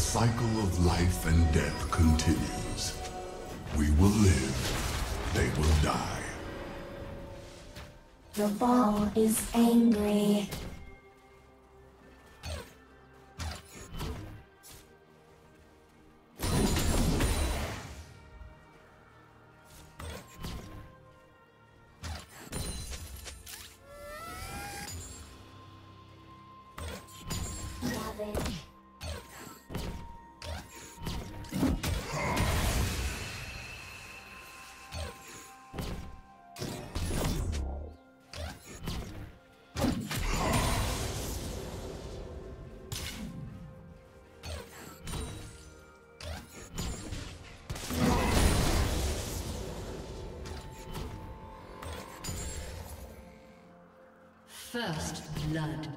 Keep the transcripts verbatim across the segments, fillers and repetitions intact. cycle of life and death continues. We will live, they will die. The ball is angry. First blood.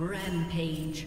Rampage.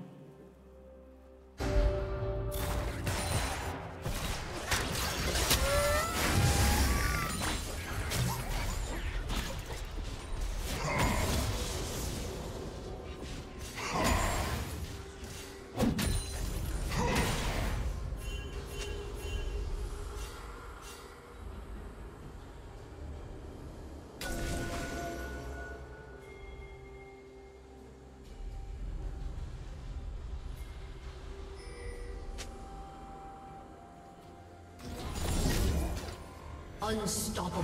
Unstoppable.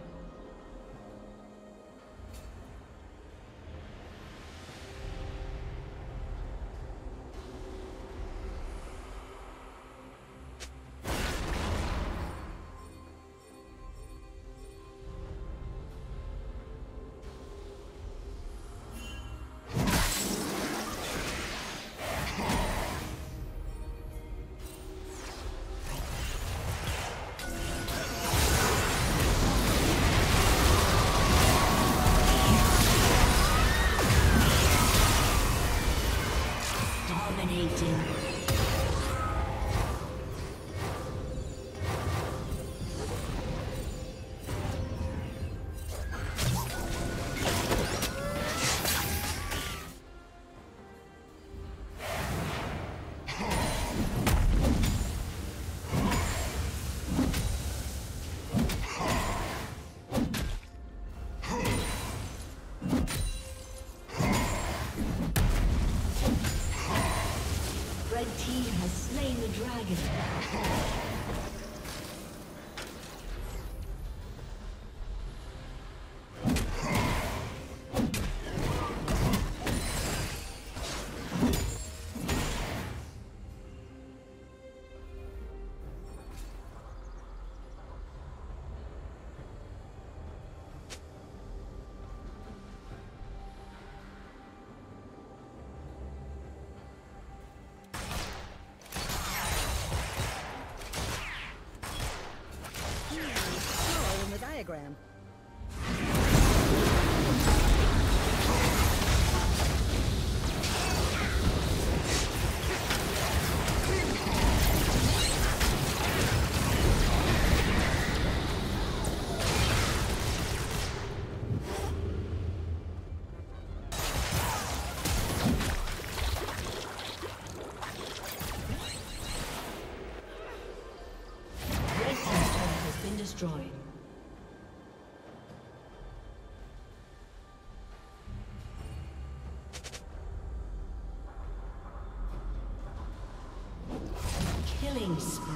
Diagram. Killing spree.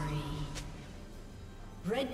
Red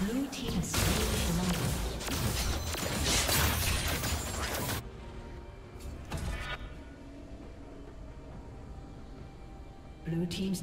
Blue team is still alive. Blue team's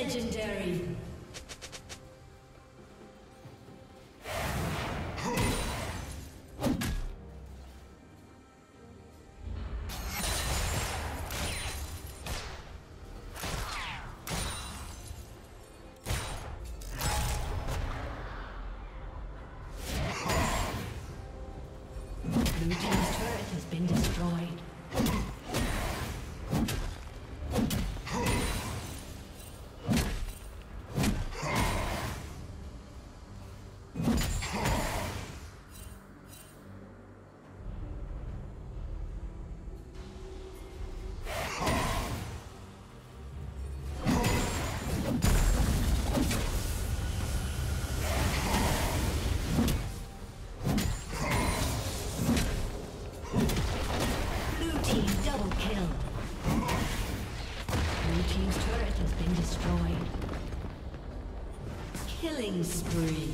Legendary. Killing spree.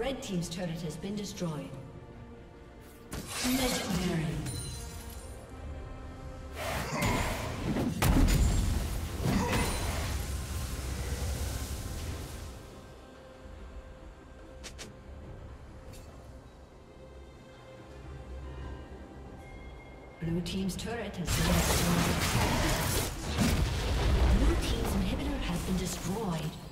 Red team's turret has been destroyed. Legendary. Blue team's turret has been destroyed. Blue team's inhibitor has been destroyed.